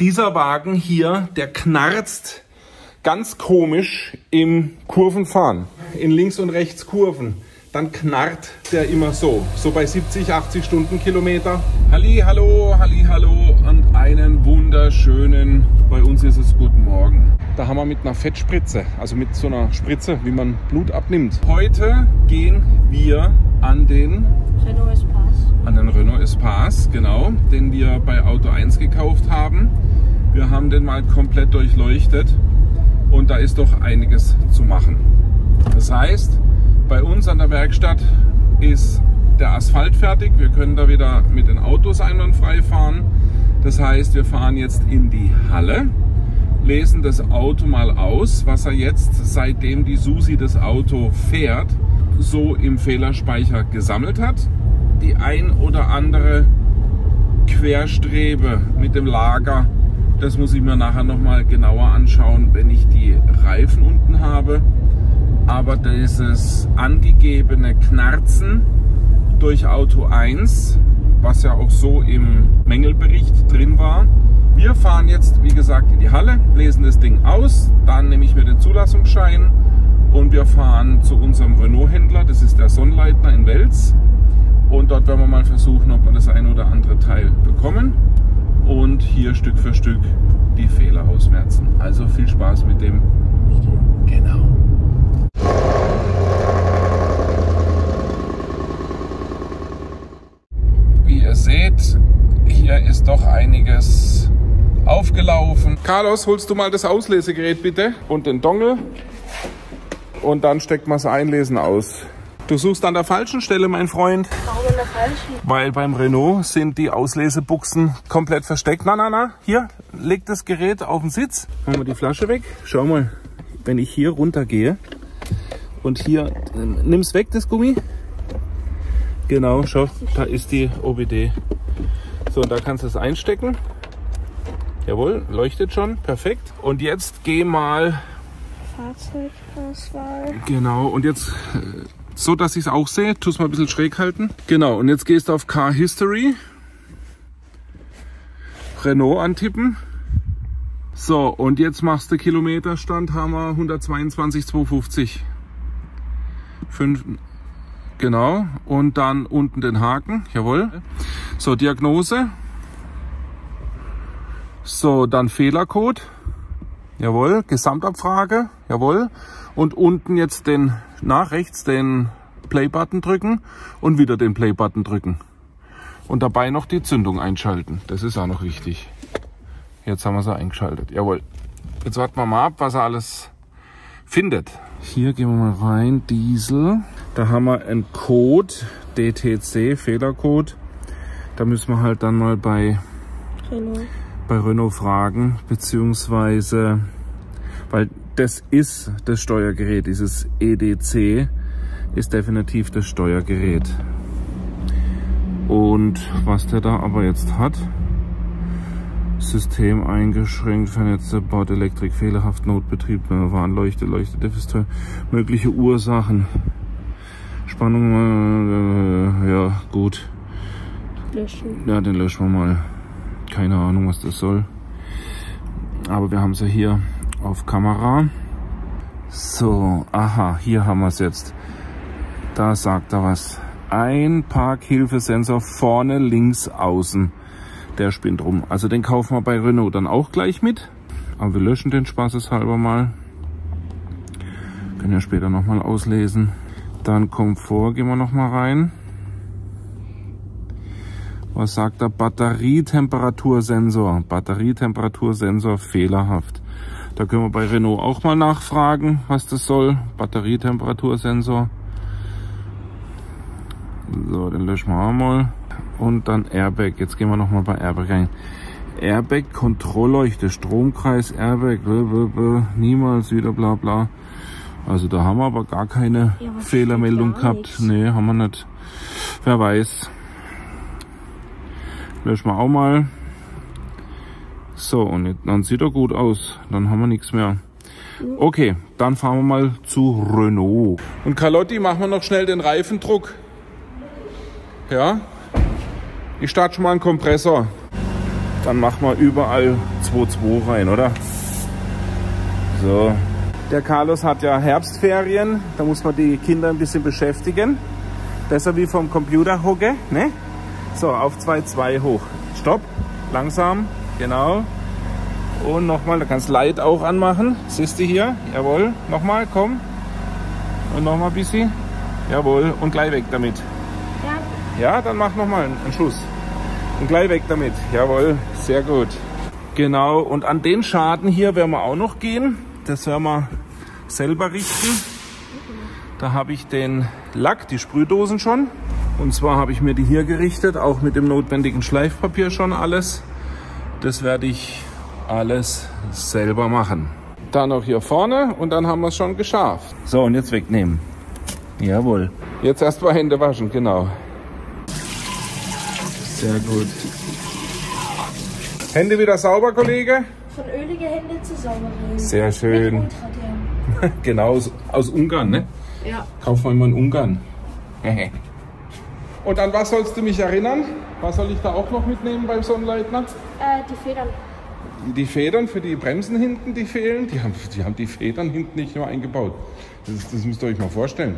dieser Wagen hier, der knarzt ganz komisch im Kurvenfahren, in links und rechts Kurven. Dann knarrt der immer so bei 70, 80 Stundenkilometer. Halli, hallo und einen wunderschönen, bei uns ist es guten Morgen. Da haben wir mit einer Fettspritze, also mit so einer Spritze, wie man Blut abnimmt. Heute gehen wir an den Renault Espace. An den Renault Espace, genau, den wir bei Auto 1 gekauft haben. Wir haben den mal komplett durchleuchtet und da ist doch einiges zu machen. Das heißt, bei uns an der Werkstatt ist der Asphalt fertig. Wir können da wieder mit den Autos einwandfrei fahren. Das heißt, wir fahren jetzt in die Halle, lesen das Auto mal aus, was er jetzt, seitdem die Susi das Auto fährt, so im Fehlerspeicher gesammelt hat. Die ein oder andere Querstrebe mit dem Lager, das muss ich mir nachher nochmal genauer anschauen, wenn ich die Reifen unten habe. Aber dieses angegebene Knarzen durch Auto 1, was ja auch so im Mängelbericht drin war. Wir fahren jetzt, wie gesagt, in die Halle, lesen das Ding aus, dann nehme ich mir den Zulassungsschein und wir fahren zu unserem Renault-Händler, das ist der Sonnleitner in Wels. Und dort werden wir mal versuchen, ob wir das ein oder andere Teil bekommen und hier Stück für Stück die Fehler ausmerzen. Also viel Spaß mit dem Video. Genau. Seht, hier ist doch einiges aufgelaufen. Carlos, holst du mal das Auslesegerät bitte und den Dongle und dann steckt man das Einlesen aus. Du suchst an der falschen Stelle, mein Freund. Warum an der falschen? Weil beim Renault sind die Auslesebuchsen komplett versteckt. Na, hier, leg das Gerät auf den Sitz. Machen wir die Flasche weg. Schau mal, wenn ich hier runter gehe und hier, nimm's weg, das Gummi. Genau, schau, da ist die OBD. So, und da kannst du es einstecken. Jawohl, leuchtet schon, perfekt. Und jetzt geh mal... Fahrzeugauswahl. Genau, und jetzt, so dass ich es auch sehe, tu es mal ein bisschen schräg halten. Genau, und jetzt gehst du auf Car History. Renault antippen. So, und jetzt machst du Kilometerstand, haben wir 122,250. Genau, und dann unten den Haken, jawohl. So, Diagnose. So, dann Fehlercode, jawohl. Gesamtabfrage, jawohl. Und unten jetzt den, nach rechts den Play-Button drücken und wieder den Play-Button drücken. Und dabei noch die Zündung einschalten, das ist auch noch wichtig. Jetzt haben wir sie eingeschaltet, jawohl. Jetzt warten wir mal ab, was er alles findet. Hier gehen wir mal rein, Diesel. Da haben wir einen Code, DTC, Fehlercode. Da müssen wir halt dann mal bei Renault fragen, beziehungsweise, weil das ist das Steuergerät, dieses EDC ist definitiv das Steuergerät. Und was der da aber jetzt hat, System eingeschränkt, vernetzte Bord, Elektrik, fehlerhaft, Notbetrieb, Warnleuchte, Leuchte, Defisteur, mögliche Ursachen, Spannung, ja gut. Löschen. Ja, den löschen wir mal. Keine Ahnung, was das soll. Aber wir haben sie hier auf Kamera. So, aha, hier haben wir es jetzt. Da sagt er was. Ein Parkhilfesensor vorne links außen. Der spinnt rum. Also den kaufen wir bei Renault dann auch gleich mit. Aber wir löschen den spaßeshalber mal. Können ja später nochmal auslesen. Dann Komfort, gehen wir nochmal rein. Was sagt der Batterietemperatursensor? Batterietemperatursensor fehlerhaft. Da können wir bei Renault auch mal nachfragen, was das soll. Batterietemperatursensor. So, den löschen wir auch mal. Und dann Airbag. Jetzt gehen wir nochmal bei Airbag rein. Airbag, Kontrollleuchte, Stromkreis, Airbag, blablabla, niemals wieder, bla bla. Also da haben wir aber gar keine Fehlermeldung gehabt. Nee, haben wir nicht. Wer weiß. Löschen wir auch mal. So, und jetzt, dann sieht er gut aus. Dann haben wir nichts mehr. Okay, dann fahren wir mal zu Renault. Und Carlotti, machen wir noch schnell den Reifendruck. Ja? Ich starte schon mal einen Kompressor. Dann machen wir überall 2.2 rein, oder? So. Der Carlos hat ja Herbstferien, da muss man die Kinder ein bisschen beschäftigen. Besser wie vom Computer hocke, ne? So, auf 2.2 hoch. Stopp, langsam, genau. Und nochmal, da kannst du Light auch anmachen. Siehst du hier? Jawohl. Nochmal, komm. Und nochmal ein bisschen. Jawohl. Und gleich weg damit. Ja, dann mach nochmal einen Schuss. Und gleich weg damit. Jawohl. Sehr gut. Genau. Und an den Schaden hier werden wir auch noch gehen. Das werden wir selber richten. Da habe ich den Lack, die Sprühdosen schon. Und zwar habe ich mir die hier gerichtet. Auch mit dem notwendigen Schleifpapier schon alles. Das werde ich alles selber machen. Dann noch hier vorne und dann haben wir es schon geschafft. So, und jetzt wegnehmen. Jawohl. Jetzt erstmal Hände waschen, genau. Sehr gut. Hände wieder sauber, Kollege? Von ölige Hände zu sauberen. Sehr schön. Genau, aus Ungarn, ne? Ja. Kaufen wir immer in Ungarn. Und an was sollst du mich erinnern? Was soll ich da auch noch mitnehmen beim Sonnleitner? Die Federn. Die Federn für die Bremsen hinten, die fehlen, die haben die Federn hinten nicht mehr eingebaut. Das müsst ihr euch mal vorstellen.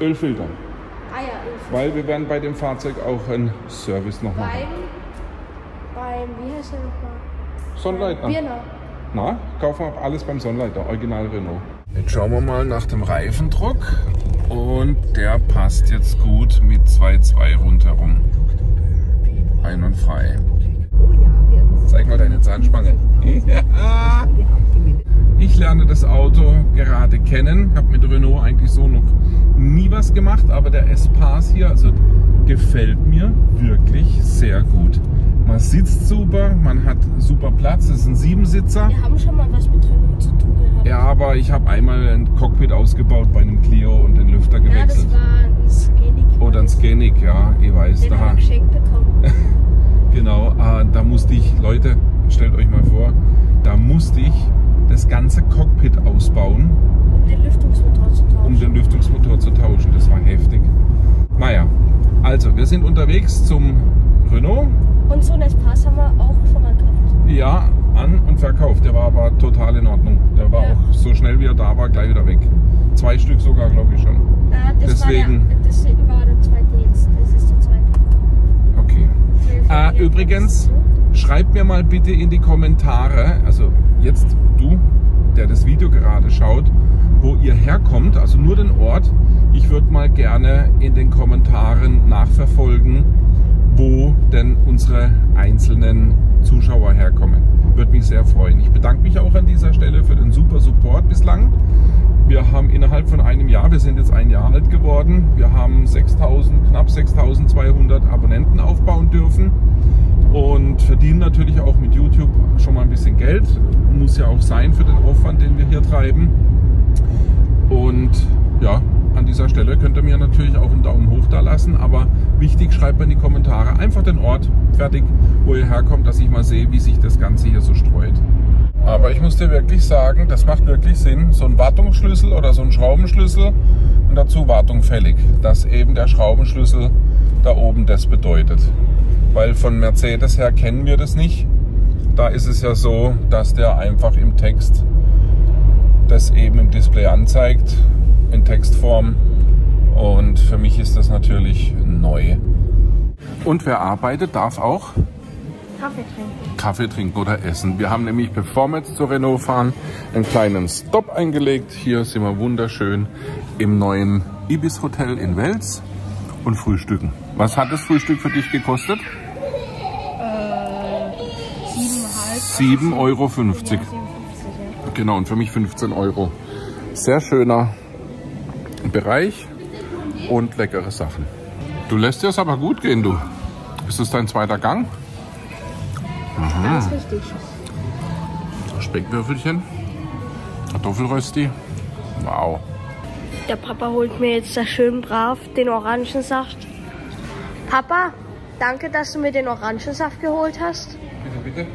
Ölfilter. Ah ja, Ölfilter. Weil wir werden bei dem Fahrzeug auch einen Service noch machen. Beim wie heißt der nochmal? Sonnleitner. Birner. Na, kaufen wir alles beim Sonnleitner, original Renault. Jetzt schauen wir mal nach dem Reifendruck und der passt jetzt gut mit 2.2 rundherum. Einwandfrei. Zeig mal deine Zahnspange. Ja. Ich lerne das Auto gerade kennen. Ich habe mit Renault eigentlich so noch nie was gemacht, aber der Espace hier, also gefällt mir wirklich sehr gut. Man sitzt super, man hat super Platz. Das ist ein Siebensitzer. Wir haben schon mal was mit Renault zu tun gehabt. Ja, aber ich habe einmal ein Cockpit ausgebaut bei einem Clio und den Lüfter gewechselt. Ja, das war ein Scenic. Oder ein Scenic, ja, ich weiß. Den haben wir geschenkt bekommen. Genau, da musste ich, Leute, stellt euch mal vor, da musste ich das ganze Cockpit ausbauen, um den Lüftungsmotor zu tauschen. Das war heftig. Naja, also wir sind unterwegs zum Renault. Und so ein Espace haben wir auch schon mal gekauft. Ja, an und verkauft. Der war aber total in Ordnung. Der war auch so schnell wie er da war, gleich wieder weg. 2 Stück sogar, glaube ich schon. Ja, das war der zweite jetzt. Das ist der zweite. Okay. Übrigens, schreibt mir mal bitte in die Kommentare, also jetzt du, der das Video gerade schaut, wo ihr herkommt, also nur den Ort. Ich würde mal gerne in den Kommentaren nachverfolgen, wo denn unsere einzelnen Zuschauer herkommen. Würde mich sehr freuen. Ich bedanke mich auch an dieser Stelle für den super Support bislang. Wir haben innerhalb von einem Jahr, wir sind jetzt ein Jahr alt geworden, wir haben knapp 6.200 Abonnenten aufbauen dürfen und verdienen natürlich auch mit YouTube schon mal ein bisschen Geld. Muss ja auch sein für den Aufwand, den wir hier treiben. Und ja, an dieser Stelle könnt ihr mir natürlich auch einen Daumen hoch da lassen, aber wichtig, schreibt mir in die Kommentare einfach den Ort, fertig, wo ihr herkommt, dass ich mal sehe, wie sich das Ganze hier so streut. Aber ich muss dir wirklich sagen, das macht wirklich Sinn, so ein Wartungsschlüssel oder so ein Schraubenschlüssel und dazu Wartung fällig, dass eben der Schraubenschlüssel da oben das bedeutet. Weil von Mercedes her kennen wir das nicht. Da ist es ja so, dass der einfach im Text das eben im Display anzeigt, in Textform. Und für mich ist das natürlich neu. Und wer arbeitet, darf auch Kaffee trinken oder essen. Wir haben nämlich, bevor wir jetzt zu Renault fahren, einen kleinen Stopp eingelegt. Hier sind wir wunderschön im neuen Ibis Hotel in Wels und frühstücken. Was hat das Frühstück für dich gekostet? 7,50 €. 7,50 €. Ja, genau, und für mich 15 €. Sehr schöner Bereich und leckere Sachen. Du lässt dir das aber gut gehen, du. Ist das dein zweiter Gang? Ganz richtig. Speckwürfelchen, Kartoffelrösti, wow. Der Papa holt mir jetzt da schön brav den Orangensaft. Papa, danke, dass du mir den Orangensaft geholt hast. Bitte, bitte.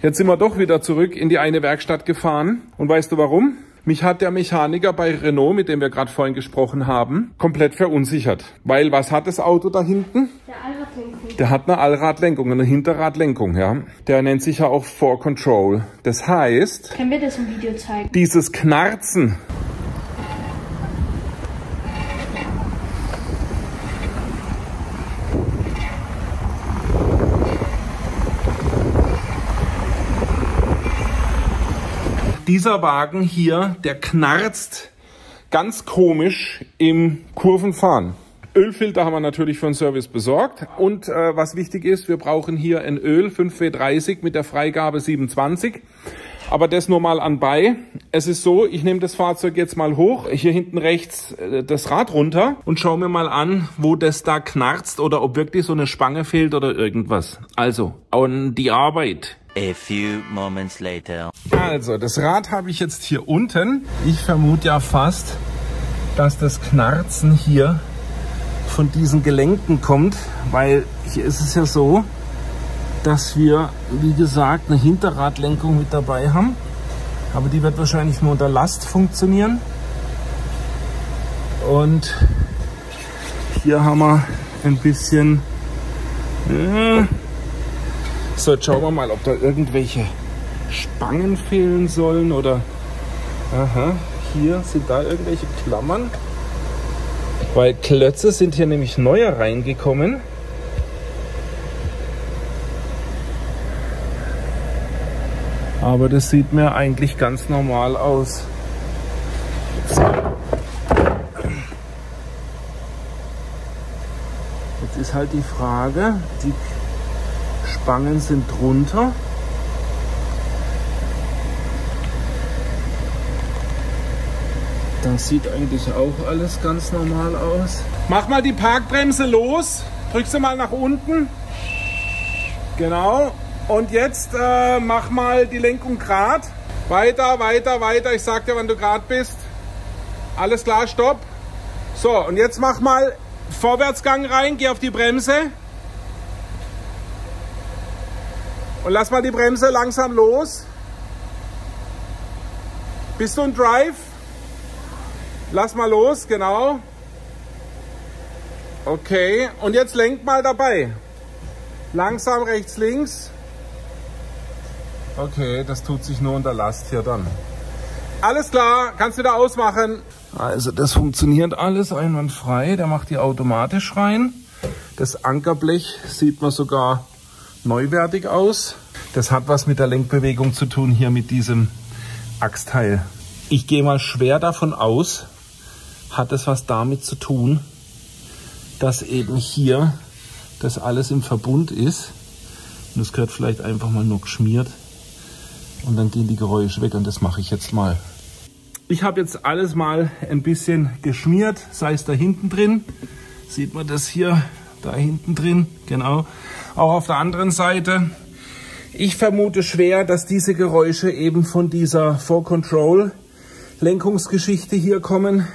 Jetzt sind wir doch wieder zurück in die eine Werkstatt gefahren. Und weißt du warum? Mich hat der Mechaniker bei Renault, mit dem wir gerade vorhin gesprochen haben, komplett verunsichert. Weil was hat das Auto da hinten? Der Allradlenkung. Der hat eine Allradlenkung, eine Hinterradlenkung, ja. Der nennt sich ja auch 4Control. Das heißt... Können wir das im Video zeigen? Dieses Knarzen. Dieser Wagen hier, der knarzt ganz komisch im Kurvenfahren. Ölfilter haben wir natürlich für den Service besorgt und was wichtig ist, wir brauchen hier ein Öl 5W30 mit der Freigabe 27, aber das nur mal anbei. Es ist so, ich nehme das Fahrzeug jetzt mal hoch, hier hinten rechts das Rad runter und schaue mir mal an, wo das da knarzt oder ob wirklich so eine Spange fehlt oder irgendwas. Also, an die Arbeit! A few moments later. Also, das Rad habe ich jetzt hier unten. Ich vermute ja fast, dass das Knarzen hier von diesen Gelenken kommt, weil hier ist es ja so, dass wir, wie gesagt, eine Hinterradlenkung mit dabei haben, aber die wird wahrscheinlich nur unter Last funktionieren. Und hier haben wir ein bisschen... So, jetzt schauen wir mal, ob da irgendwelche Spangen fehlen sollen oder... Aha, hier sind da irgendwelche Klammern. Weil Klötze sind hier nämlich neue reingekommen. Aber das sieht mir eigentlich ganz normal aus. Jetzt ist halt die Frage, die Spangen sind drunter. Das sieht eigentlich auch alles ganz normal aus. Mach mal die Parkbremse los. Drück sie mal nach unten. Genau. Und jetzt mach mal die Lenkung gerade. Weiter, weiter, weiter. Ich sag dir, wann du gerade bist. Alles klar, stopp. So, und jetzt mach mal Vorwärtsgang rein. Geh auf die Bremse. Und lass mal die Bremse langsam los. Bist du im Drive? Lass mal los, genau. Okay, und jetzt lenk mal dabei. Langsam rechts, links. Okay, das tut sich nur unter Last hier dann. Alles klar, kannst wieder ausmachen. Also das funktioniert alles einwandfrei. Der macht die automatisch rein. Das Ankerblech sieht man sogar neuwertig aus. Das hat was mit der Lenkbewegung zu tun, hier mit diesem Achsteil. Ich gehe mal schwer davon aus, hat es was damit zu tun, dass eben hier das alles im Verbund ist. Und es gehört vielleicht einfach mal nur geschmiert und dann gehen die Geräusche weg und das mache ich jetzt mal. Ich habe jetzt alles mal ein bisschen geschmiert, sei es da hinten drin, sieht man das hier, da hinten drin, genau, auch auf der anderen Seite. Ich vermute schwer, dass diese Geräusche eben von dieser 4Control Lenkungsgeschichte hier kommen,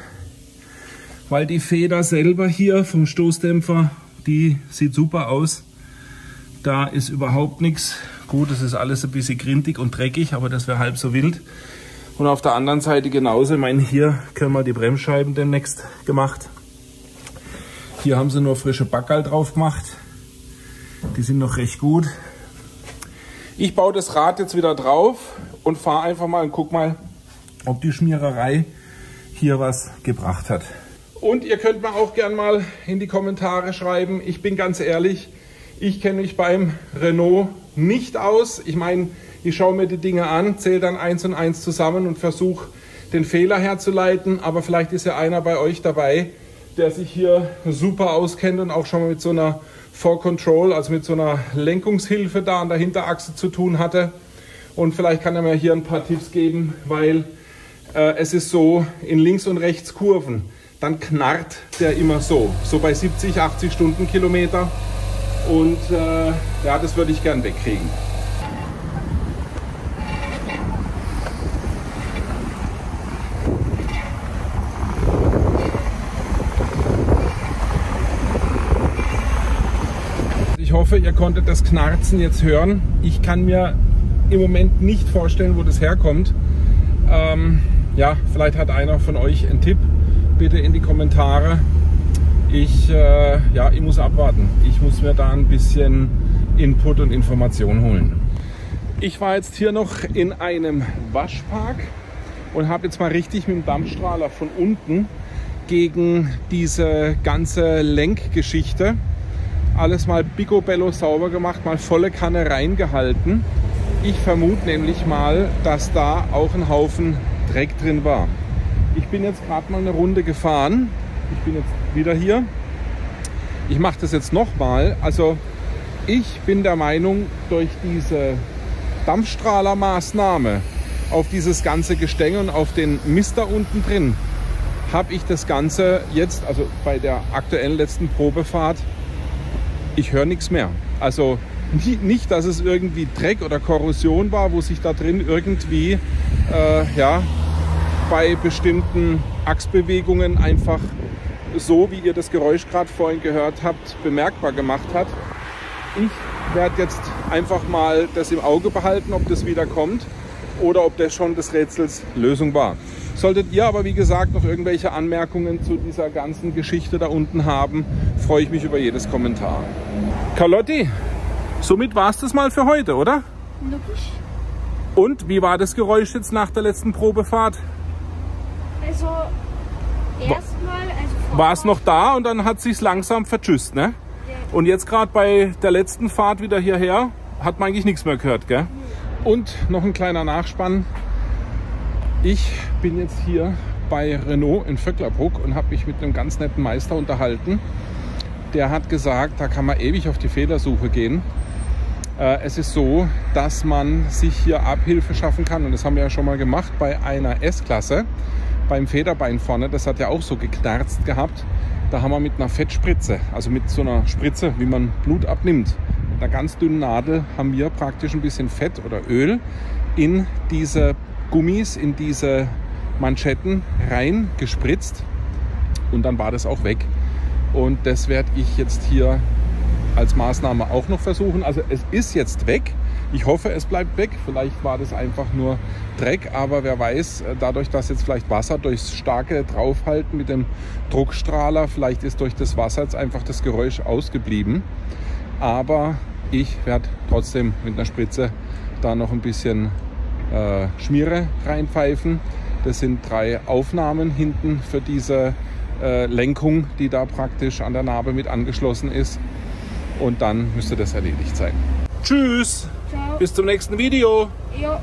weil die Feder selber hier vom Stoßdämpfer, die sieht super aus. Da ist überhaupt nichts. Gut, es ist alles ein bisschen grindig und dreckig, aber das wäre halb so wild. Und auf der anderen Seite genauso. Ich meine, hier können wir die Bremsscheiben demnächst gemacht. Hier haben sie nur frische Backerl drauf gemacht. Die sind noch recht gut. Ich baue das Rad jetzt wieder drauf und fahre einfach mal und guck mal, ob die Schmiererei hier was gebracht hat. Und ihr könnt mir auch gern mal in die Kommentare schreiben. Ich bin ganz ehrlich, ich kenne mich beim Renault nicht aus. Ich meine, ich schaue mir die Dinge an, zähle dann 1 und 1 zusammen und versuche den Fehler herzuleiten. Aber vielleicht ist ja einer bei euch dabei, der sich hier super auskennt und auch schon mal mit so einer 4Control, also mit so einer Lenkungshilfe da an der Hinterachse zu tun hatte. Und vielleicht kann er mir hier ein paar Tipps geben, weil es ist so, in links und rechts Kurven, dann knarrt der immer so. So bei 70, 80 Stundenkilometer. Und ja, das würde ich gern wegkriegen. Ich hoffe, ihr konntet das Knarzen jetzt hören. Ich kann mir im Moment nicht vorstellen, wo das herkommt. Ja, vielleicht hat einer von euch einen Tipp. Bitte in die Kommentare. Ich muss abwarten. Ich muss mir da ein bisschen Input und Informationen holen. Ich war jetzt hier noch in einem Waschpark und habe jetzt mal richtig mit dem Dampfstrahler von unten gegen diese ganze Lenkgeschichte alles mal picobello sauber gemacht, mal volle Kanne reingehalten. Ich vermute nämlich mal, dass da auch ein Haufen Dreck drin war. Ich bin jetzt gerade mal eine Runde gefahren. Ich bin jetzt wieder hier. Ich mache das jetzt nochmal. Also ich bin der Meinung, durch diese Dampfstrahlermaßnahme auf dieses ganze Gestänge und auf den Mist da unten drin, habe ich das Ganze jetzt, also bei der aktuellen letzten Probefahrt, ich höre nichts mehr. Also nicht, dass es irgendwie Dreck oder Korrosion war, wo sich da drin irgendwie bei bestimmten Achsbewegungen einfach so, wie ihr das Geräusch gerade vorhin gehört habt, bemerkbar gemacht hat. Ich werde jetzt einfach mal das im Auge behalten, ob das wieder kommt oder ob das schon des Rätsels Lösung war. Solltet ihr aber, wie gesagt, noch irgendwelche Anmerkungen zu dieser ganzen Geschichte da unten haben, freue ich mich über jedes Kommentar. Carlotti, somit war es das mal für heute, oder? Logisch. Und wie war das Geräusch jetzt nach der letzten Probefahrt? Also, erstmal... Also war es noch da und dann hat es sich langsam vertschüsst, ne? Ja. Und jetzt gerade bei der letzten Fahrt wieder hierher, hat man eigentlich nichts mehr gehört, gell? Ja. Und noch ein kleiner Nachspann. Ich bin jetzt hier bei Renault in Vöcklabruck und habe mich mit einem ganz netten Meister unterhalten. Der hat gesagt, da kann man ewig auf die Fehlersuche gehen. Es ist so, dass man sich hier Abhilfe schaffen kann. Und das haben wir ja schon mal gemacht bei einer S-Klasse. Beim Federbein vorne, das hat ja auch so geknarzt gehabt. Da haben wir mit einer Fettspritze, also mit so einer Spritze, wie man Blut abnimmt, mit einer ganz dünnen Nadel, haben wir praktisch ein bisschen Fett oder Öl in diese Gummis, in diese Manschetten rein gespritzt und dann war das auch weg. Und das werde ich jetzt hier als Maßnahme auch noch versuchen. Also es ist jetzt weg. Ich hoffe, es bleibt weg. Vielleicht war das einfach nur Dreck, aber wer weiß, dadurch, dass jetzt vielleicht Wasser durchs starke Draufhalten mit dem Druckstrahler, vielleicht ist durch das Wasser jetzt einfach das Geräusch ausgeblieben. Aber ich werde trotzdem mit einer Spritze da noch ein bisschen Schmiere reinpfeifen. Das sind 3 Aufnahmen hinten für diese Lenkung, die da praktisch an der Narbe mit angeschlossen ist. Und dann müsste das erledigt sein. Tschüss! Ciao. Bis zum nächsten Video! Jo.